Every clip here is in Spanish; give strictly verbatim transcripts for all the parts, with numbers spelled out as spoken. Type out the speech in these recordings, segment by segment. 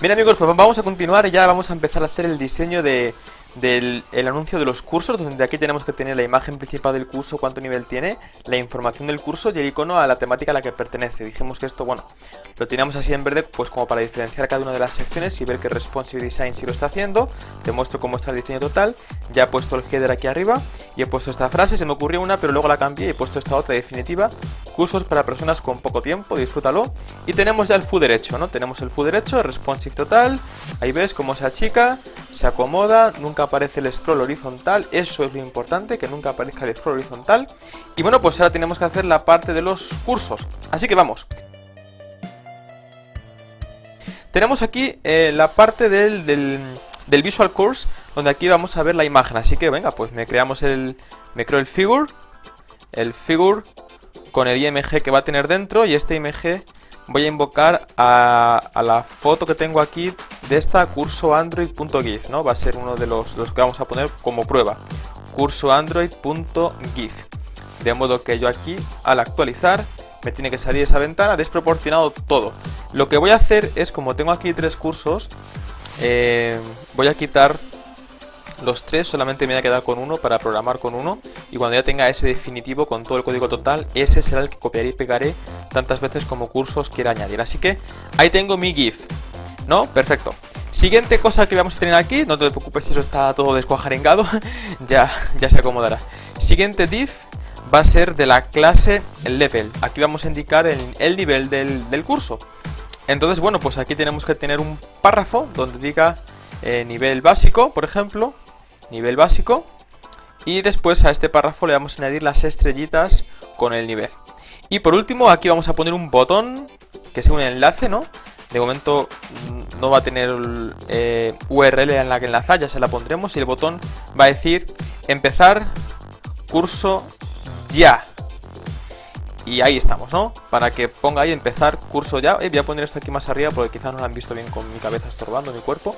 Bien amigos, pues vamos a continuar y ya vamos a empezar a hacer el diseño de, del el anuncio de los cursos, donde aquí tenemos que tener la imagen principal del curso, cuánto nivel tiene, la información del curso y el icono a la temática a la que pertenece. Dijimos que esto, bueno, lo teníamos así en verde pues como para diferenciar cada una de las secciones y ver que Responsive Design sí lo está haciendo. Te muestro cómo está el diseño total. Ya he puesto el header aquí arriba y he puesto esta frase, se me ocurrió una pero luego la cambié y he puesto esta otra definitiva. Cursos para personas con poco tiempo, disfrútalo. Y tenemos ya el footer hecho, ¿no? Tenemos el footer hecho, responsive total. Ahí ves cómo se achica, se acomoda, nunca aparece el scroll horizontal. Eso es lo importante, que nunca aparezca el scroll horizontal. Y bueno, pues ahora tenemos que hacer la parte de los cursos. Así que vamos. Tenemos aquí eh, la parte del, del, del Visual Course, donde aquí vamos a ver la imagen. Así que venga, pues me creamos el, me creo el figure, el figure... con el I M G que va a tener dentro, y este I M G voy a invocar a, a la foto que tengo aquí de esta curso android punto gif, ¿no? Va a ser uno de los, los que vamos a poner como prueba, curso android punto gif, de modo que yo aquí al actualizar me tiene que salir esa ventana, desproporcionado todo. Lo que voy a hacer es, como tengo aquí tres cursos, eh, voy a quitar los tres, solamente me voy a quedar con uno para programar con uno, y cuando ya tenga ese definitivo con todo el código total, ese será el que copiaré y pegaré tantas veces como cursos quiera añadir. Así que ahí tengo mi GIF, ¿no? Perfecto. Siguiente cosa que vamos a tener aquí, no te preocupes si eso está todo descuajarengado, ya, ya se acomodará. Siguiente div va a ser de la clase level. Aquí vamos a indicar el, el nivel del, del curso. Entonces, bueno, pues aquí tenemos que tener un párrafo donde diga eh, nivel básico, por ejemplo. Nivel básico, y después a este párrafo le vamos a añadir las estrellitas con el nivel. Y por último aquí vamos a poner un botón que sea un enlace, ¿no? De momento no va a tener eh, U R L en la que enlazar, ya se la pondremos, y el botón va a decir empezar curso ya. Y ahí estamos, ¿no? Para que ponga ahí empezar curso ya. Eh, voy a poner esto aquí más arriba porque quizás no lo han visto bien con mi cabeza estorbando mi cuerpo.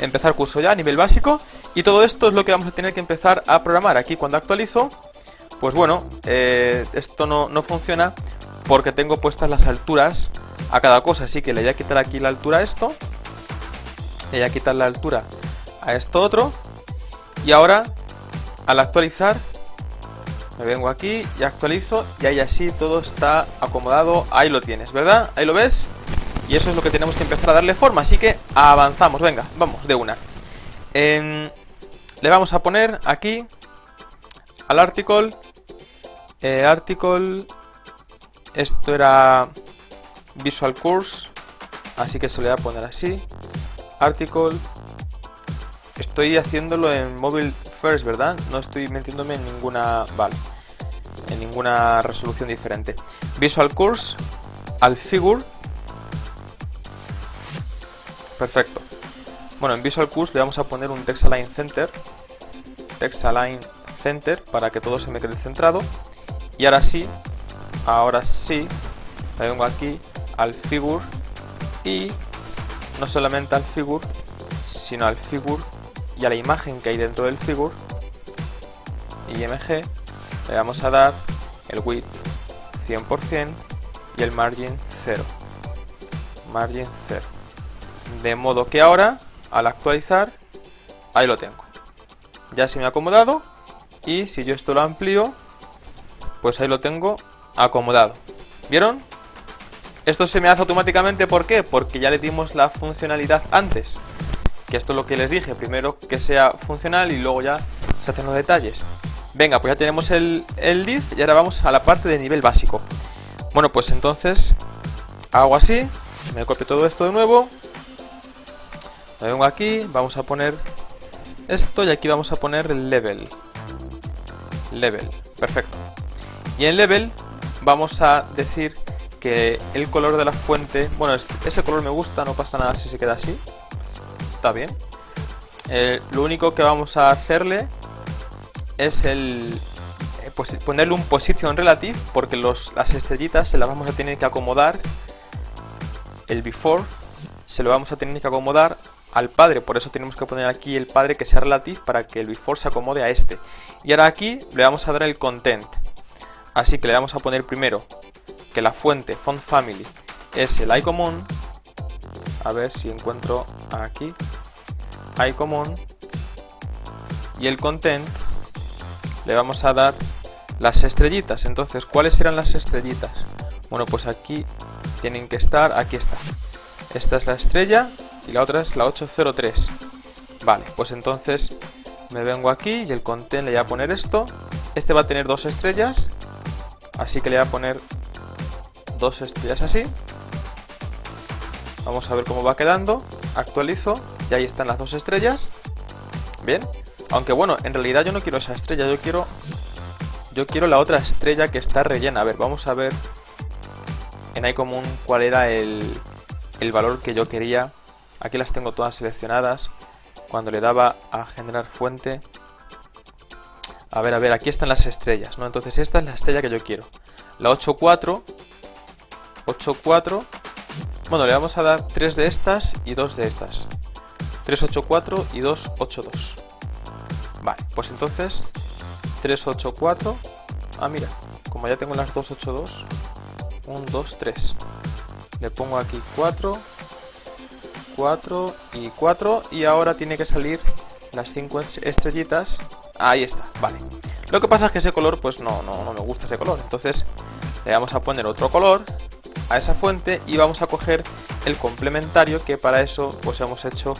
Empezar curso ya, nivel básico. Y todo esto es lo que vamos a tener que empezar a programar. Aquí cuando actualizo, pues bueno, eh, esto no, no funciona porque tengo puestas las alturas a cada cosa. Así que le voy a quitar aquí la altura a esto. Le voy a quitar la altura a esto otro. Y ahora, al actualizar, me vengo aquí y actualizo y ahí así todo está acomodado. Ahí lo tienes, ¿verdad? Ahí lo ves. Y eso es lo que tenemos que empezar a darle forma. Así que avanzamos, venga, vamos de una. eh, Le vamos a poner aquí al article, eh, article, esto era Visual Course, así que se le va a poner así, article. Estoy haciéndolo en Mobile First, ¿verdad? No estoy metiéndome en ninguna, vale, en ninguna resolución diferente. Visual Course, al Figure. Perfecto. Bueno, en Visual Course le vamos a poner un Text Align Center. Text Align Center para que todo se me quede centrado. Y ahora sí, ahora sí, le vengo aquí al Figure y no solamente al Figure, sino al Figure y a la imagen que hay dentro del figure, I M G, le vamos a dar el width cien por cien y el margin cero. Margin cero. De modo que ahora, al actualizar, ahí lo tengo. Ya se me ha acomodado y si yo esto lo amplío, pues ahí lo tengo acomodado. ¿Vieron? Esto se me hace automáticamente, ¿por qué? Porque ya le dimos la funcionalidad antes. Que esto es lo que les dije, primero que sea funcional y luego ya se hacen los detalles. Venga, pues ya tenemos el, el div y ahora vamos a la parte de nivel básico. Bueno, pues entonces hago así, me copio todo esto de nuevo, me vengo aquí, vamos a poner esto y aquí vamos a poner el level. Level, perfecto. Y en level vamos a decir que el color de la fuente, bueno, ese color me gusta, no pasa nada si se queda así. Está bien. Eh, lo único que vamos a hacerle es el eh, pues, ponerle un position relative, porque los, las estrellitas se las vamos a tener que acomodar. El before se lo vamos a tener que acomodar al padre, por eso tenemos que poner aquí el padre que sea relative para que el before se acomode a este. Y ahora aquí le vamos a dar el content. Así que le vamos a poner primero que la fuente font family es el icomon. a ver si encuentro aquí iCommon, y el content le vamos a dar las estrellitas. Entonces, ¿cuáles serán las estrellitas? Bueno, pues aquí tienen que estar, aquí está. Esta es la estrella y la otra es la ocho cero tres. Vale, pues entonces me vengo aquí y el content le voy a poner esto. Este va a tener dos estrellas, así que le voy a poner dos estrellas así. Vamos a ver cómo va quedando. Actualizo y ahí están las dos estrellas. Bien, aunque bueno, en realidad yo no quiero esa estrella, yo quiero, yo quiero la otra estrella que está rellena. A ver, vamos a ver en iCommon cuál era el, el valor que yo quería. Aquí las tengo todas seleccionadas. Cuando le daba a generar fuente, a ver, a ver, aquí están las estrellas, ¿no? Entonces esta es la estrella que yo quiero, la ocho cuatro, ocho cuatro, bueno, le vamos a dar tres de estas y dos de estas, tres ocho cuatro y dos ocho dos, vale, pues entonces tres ocho cuatro, ah mira, como ya tengo las dos ocho dos, uno, dos, tres, le pongo aquí cuatro, cuatro y cuatro y ahora tiene que salir las cinco estrellitas. Ahí está, vale. Lo que pasa es que ese color pues no, no, no me gusta ese color. Entonces le vamos a poner otro color a esa fuente y vamos a coger el complementario, que para eso pues hemos hecho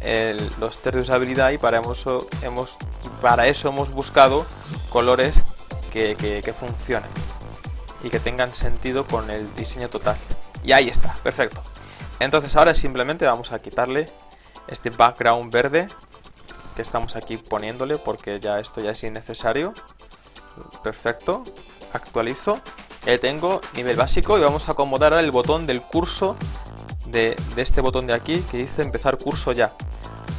el, los test de usabilidad, y para eso hemos, para eso hemos buscado colores que, que, que funcionen y que tengan sentido con el diseño total. Y ahí está, perfecto. Entonces ahora simplemente vamos a quitarle este background verde que estamos aquí poniéndole, porque ya esto ya es innecesario. Perfecto, actualizo, ya tengo nivel básico, y vamos a acomodar ahora el botón del curso de, de este botón de aquí que dice empezar curso ya.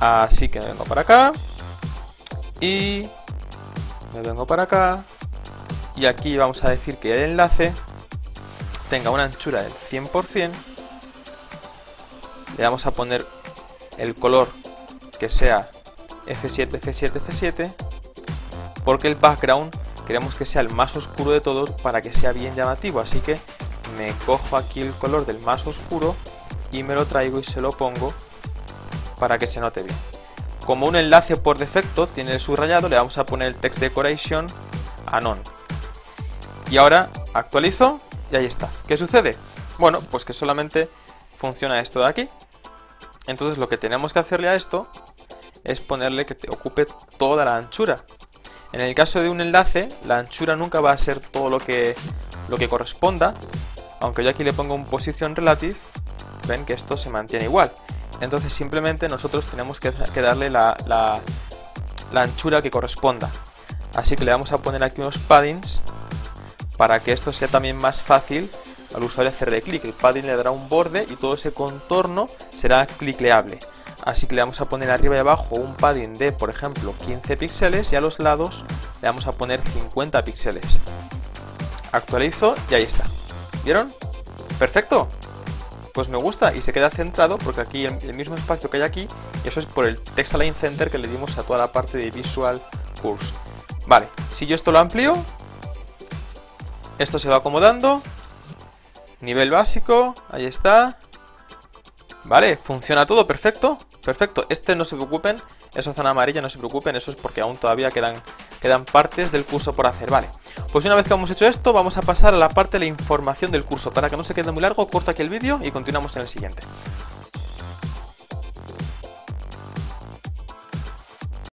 Así que me vengo para acá y me vengo para acá y aquí vamos a decir que el enlace tenga una anchura del cien por cien. Le vamos a poner el color que sea efe siete, efe siete, efe siete, porque el background queremos que sea el más oscuro de todos para que sea bien llamativo. Así que me cojo aquí el color del más oscuro y me lo traigo y se lo pongo para que se note bien. Como un enlace por defecto tiene el subrayado, le vamos a poner el text decoration a none. Y ahora actualizo y ahí está. ¿Qué sucede? Bueno, pues que solamente funciona esto de aquí. Entonces lo que tenemos que hacerle a esto es ponerle que te ocupe toda la anchura. En el caso de un enlace, la anchura nunca va a ser todo lo que, lo que corresponda. Aunque yo aquí le pongo un position relative, ven que esto se mantiene igual. Entonces simplemente nosotros tenemos que, que darle la, la, la anchura que corresponda. Así que le vamos a poner aquí unos paddings para que esto sea también más fácil al usuario hacerle clic. El padding le dará un borde y todo ese contorno será clicleable. Así que le vamos a poner arriba y abajo un padding de, por ejemplo, quince píxeles, y a los lados le vamos a poner cincuenta píxeles. Actualizo y ahí está. ¿Vieron? ¡Perfecto! Pues me gusta y se queda centrado, porque aquí el mismo espacio que hay aquí, y eso es por el Text Align Center que le dimos a toda la parte de Visual Course. Vale, si yo esto lo amplío, esto se va acomodando. Nivel básico, ahí está. Vale, funciona todo, perfecto. Perfecto, este no se preocupen, eso zona amarilla, no se preocupen, eso es porque aún todavía quedan, quedan partes del curso por hacer. Vale, pues una vez que hemos hecho esto, vamos a pasar a la parte de la información del curso, para que no se quede muy largo, corto aquí el vídeo y continuamos en el siguiente.